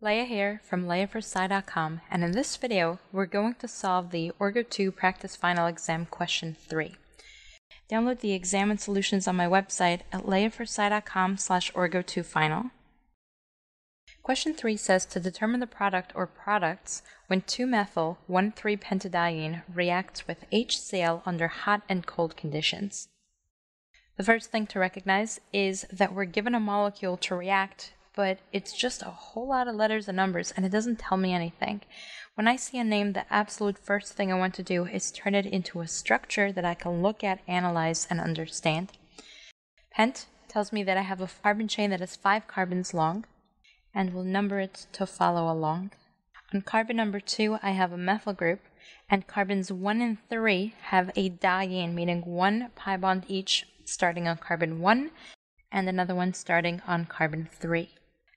Leah here from Leah4sci.com, and in this video we're going to solve the Orgo 2 practice final exam question 3. Download the exam and solutions on my website at leah4sci.com/orgo2final. Question 3 says to determine the product or products when 2-methyl 1,3-pentadiene reacts with HCl under hot and cold conditions. The first thing to recognize is that we're given a molecule to react, but it's just a whole lot of letters and numbers, and it doesn't tell me anything. When I see a name, the absolute first thing I want to do is turn it into a structure that I can look at, analyze, and understand. Pent tells me that I have a carbon chain that is 5 carbons long, and we'll number it to follow along. On carbon number 2, I have a methyl group, and carbons 1 and 3 have a diene, meaning 1 pi bond each starting on carbon 1, and another one starting on carbon 3.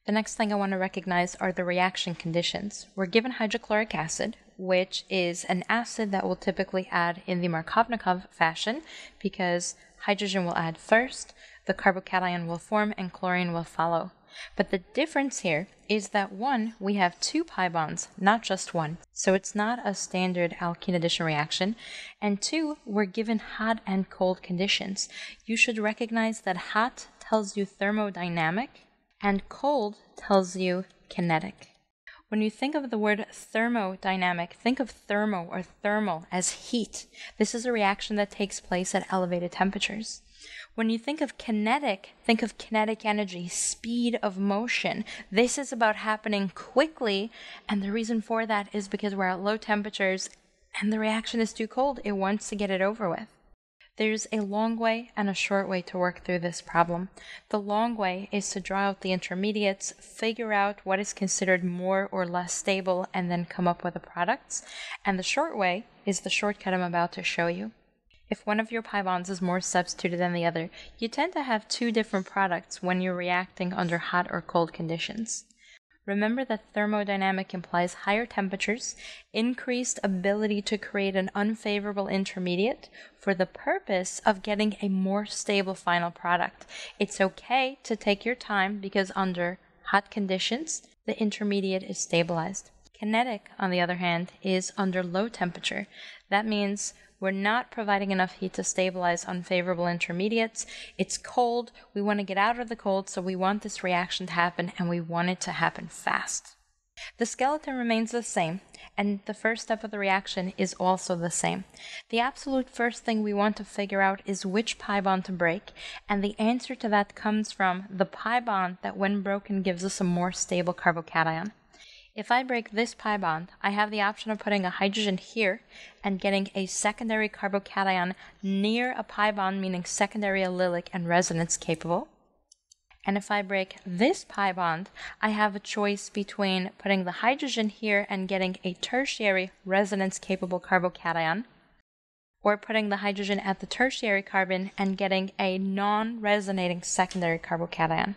The next thing I want to recognize are the reaction conditions. We're given hydrochloric acid, which is an acid that we'll typically add in the Markovnikov fashion because hydrogen will add first, the carbocation will form, and chlorine will follow. But the difference here is that we have 2 pi bonds, not just 1. So it's not a standard alkene addition reaction. And 2, we're given hot and cold conditions. You should recognize that hot tells you thermodynamic, and cold tells you kinetic. When you think of the word thermodynamic, think of thermo or thermal as heat. This is a reaction that takes place at elevated temperatures. When you think of kinetic energy, speed of motion. This is about happening quickly, and the reason for that is because we're at low temperatures and the reaction is too cold. It wants to get it over with. There's a long way and a short way to work through this problem. The long way is to draw out the intermediates, figure out what is considered more or less stable, and then come up with the products. And the short way is the shortcut I'm about to show you. If one of your pi bonds is more substituted than the other, you tend to have 2 different products when you're reacting under hot or cold conditions. Remember that thermodynamic implies higher temperatures, increased ability to create an unfavorable intermediate for the purpose of getting a more stable final product. It's okay to take your time because under hot conditions, the intermediate is stabilized. Kinetic, on the other hand, is under low temperature. That means we're not providing enough heat to stabilize unfavorable intermediates. It's cold. We want to get out of the cold, so we want this reaction to happen, and we want it to happen fast. The skeleton remains the same, and the first step of the reaction is also the same. The absolute first thing we want to figure out is which pi bond to break, and the answer to that comes from the pi bond that, when broken, gives us a more stable carbocation. If I break this pi bond, I have the option of putting a hydrogen here and getting a secondary carbocation near a pi bond, meaning secondary allylic and resonance capable. And if I break this pi bond, I have a choice between putting the hydrogen here and getting a tertiary resonance capable carbocation, or putting the hydrogen at the tertiary carbon and getting a non-resonating secondary carbocation.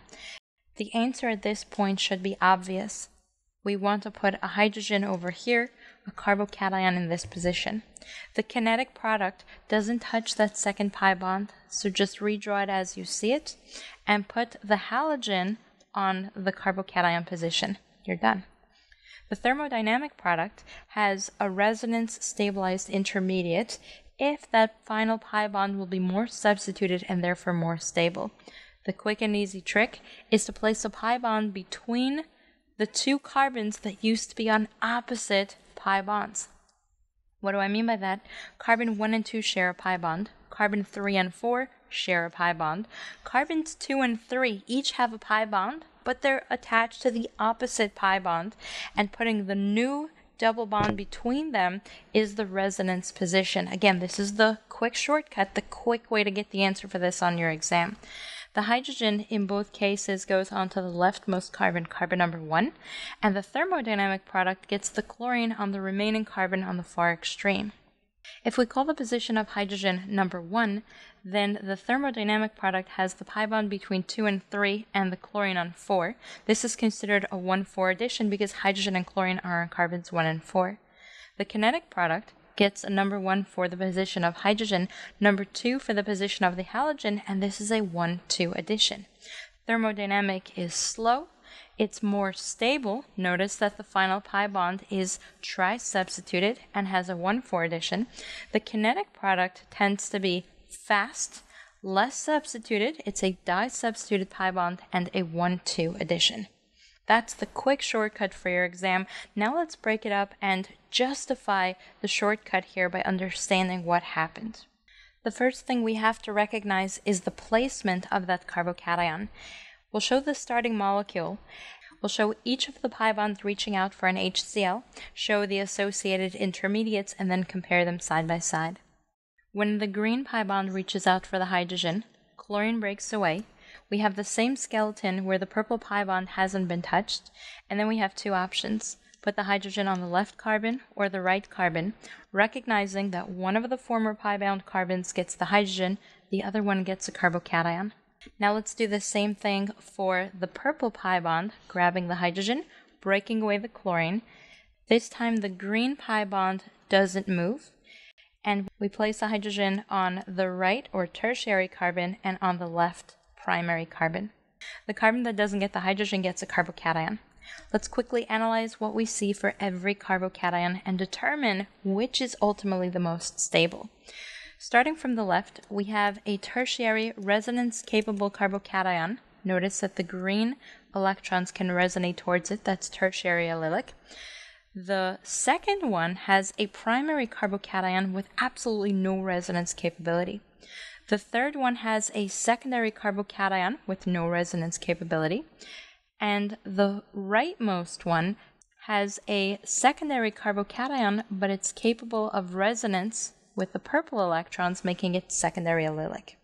The answer at this point should be obvious. We want to put a hydrogen over here, a carbocation in this position. The kinetic product doesn't touch that second pi bond, so just redraw it as you see it, and put the halogen on the carbocation position. You're done. The thermodynamic product has a resonance-stabilized intermediate if that final pi bond will be more substituted and therefore more stable. The quick and easy trick is to place a pi bond between the 2 carbons that used to be on opposite pi bonds. What do I mean by that? Carbon 1 and 2 share a pi bond. Carbon 3 and 4 share a pi bond. Carbons 2 and 3 each have a pi bond, but they're attached to the opposite pi bond, and putting the new double bond between them is the resonance position. Again, this is the quick shortcut, the quick way to get the answer for this on your exam. The hydrogen in both cases goes onto the leftmost carbon, carbon number 1, and the thermodynamic product gets the chlorine on the remaining carbon on the far extreme. If we call the position of hydrogen number 1, then the thermodynamic product has the pi bond between 2 and 3 and the chlorine on 4. This is considered a 1,4 addition because hydrogen and chlorine are on carbons 1 and 4. The kinetic product gets a number 1 for the position of hydrogen, number 2 for the position of the halogen, and this is a 1,2 addition. Thermodynamic is slow, It's more stable. Notice that the final pi bond is tri-substituted and has a 1,4 addition. The kinetic product tends to be fast, less substituted. It's a di-substituted pi bond and a 1,2 addition. That's the quick shortcut for your exam. Now let's break it up and justify the shortcut here by understanding what happened. The first thing we have to recognize is the placement of that carbocation. We'll show the starting molecule. We'll show each of the pi bonds reaching out for an HCl, show the associated intermediates, and then compare them side by side. When the green pi bond reaches out for the hydrogen, chlorine breaks away. We have the same skeleton where the purple pi bond hasn't been touched, and then we have two options. Put the hydrogen on the left carbon or the right carbon, recognizing that one of the former pi bound carbons gets the hydrogen, the other one gets a carbocation. Now let's do the same thing for the purple pi bond, grabbing the hydrogen, breaking away the chlorine. This time the green pi bond doesn't move, and we place the hydrogen on the right or tertiary carbon and on the left primary carbon. The carbon that doesn't get the hydrogen gets a carbocation. Let's quickly analyze what we see for every carbocation and determine which is ultimately the most stable. Starting from the left, we have a tertiary resonance-capable carbocation. Notice that the green electrons can resonate towards it. That's tertiary allylic. The second one has a primary carbocation with absolutely no resonance capability. The third one has a secondary carbocation with no resonance capability. And the rightmost one has a secondary carbocation, but it's capable of resonance with the purple electrons, making it secondary allylic.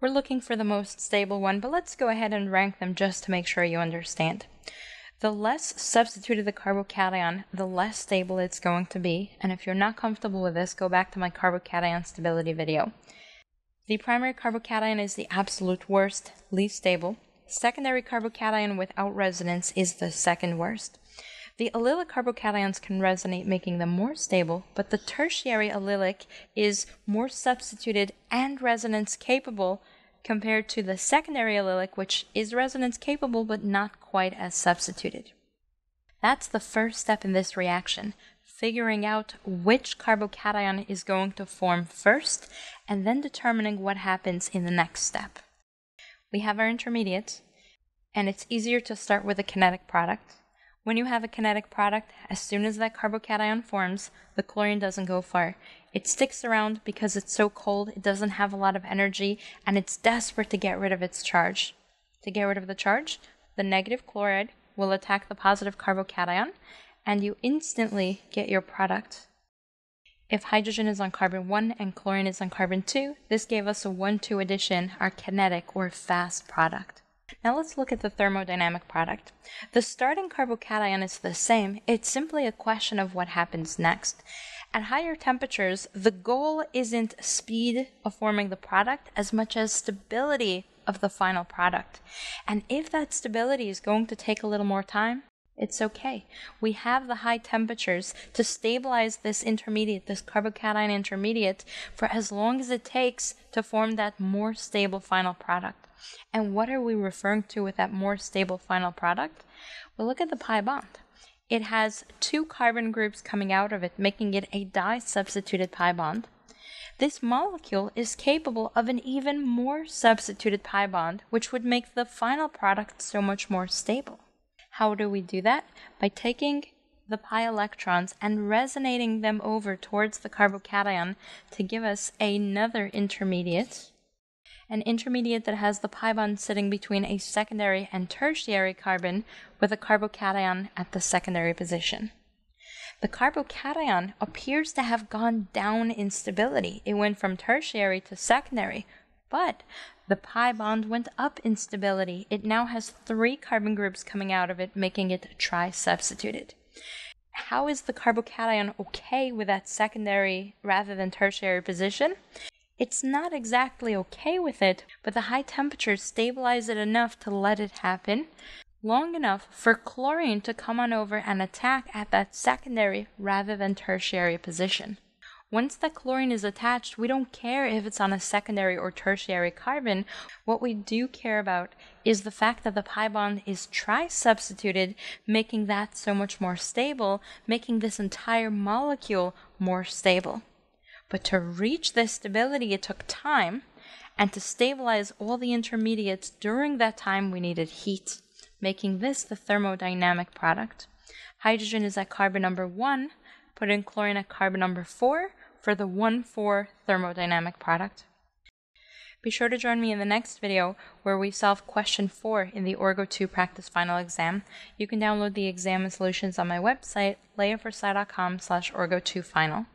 We're looking for the most stable one, but let's go ahead and rank them just to make sure you understand. The less substituted the carbocation, the less stable it's going to be. And if you're not comfortable with this, go back to my carbocation stability video. The primary carbocation is the absolute worst, least stable. Secondary carbocation without resonance is the second worst. The allylic carbocations can resonate, making them more stable, but the tertiary allylic is more substituted and resonance capable compared to the secondary allylic, which is resonance capable but not quite as substituted. That's the first step in this reaction. Figuring out which carbocation is going to form first, and then determining what happens in the next step. We have our intermediates, and it's easier to start with a kinetic product. When you have a kinetic product, as soon as that carbocation forms, the chlorine doesn't go far. It sticks around because it's so cold, it doesn't have a lot of energy, and it's desperate to get rid of its charge. To get rid of the charge, the negative chloride will attack the positive carbocation, and you instantly get your product. If hydrogen is on carbon 1 and chlorine is on carbon 2, this gave us a 1,2 addition, our kinetic or fast product. Now let's look at the thermodynamic product. The starting carbocation is the same, it's simply a question of what happens next. At higher temperatures, the goal isn't speed of forming the product as much as stability of the final product. And if that stability is going to take a little more time, it's okay. We have the high temperatures to stabilize this intermediate, this carbocation intermediate, for as long as it takes to form that more stable final product. And what are we referring to with that more stable final product? Well, look at the pi bond. It has two carbon groups coming out of it, making it a di-substituted pi bond. This molecule is capable of an even more substituted pi bond, which would make the final product so much more stable. How do we do that? By taking the pi electrons and resonating them over towards the carbocation to give us another intermediate. An intermediate that has the pi bond sitting between a secondary and tertiary carbon with a carbocation at the secondary position. The carbocation appears to have gone down in stability. It went from tertiary to secondary, but the pi bond went up in stability. It now has three carbon groups coming out of it, making it tri-substituted. How is the carbocation okay with that secondary rather than tertiary position? It's not exactly okay with it, but the high temperatures stabilize it enough to let it happen, long enough for chlorine to come on over and attack at that secondary rather than tertiary position. Once that chlorine is attached, we don't care if it's on a secondary or tertiary carbon. What we do care about is the fact that the pi bond is tri-substituted, making that so much more stable, making this entire molecule more stable. But to reach this stability, it took time, and to stabilize all the intermediates during that time, we needed heat, making this the thermodynamic product. Hydrogen is at carbon number 1, put in chlorine at carbon number 4 for the 1,4 thermodynamic product. Be sure to join me in the next video where we solve question 4 in the Orgo 2 practice final exam. You can download the exam and solutions on my website, Leah4sci.com/Orgo2Final.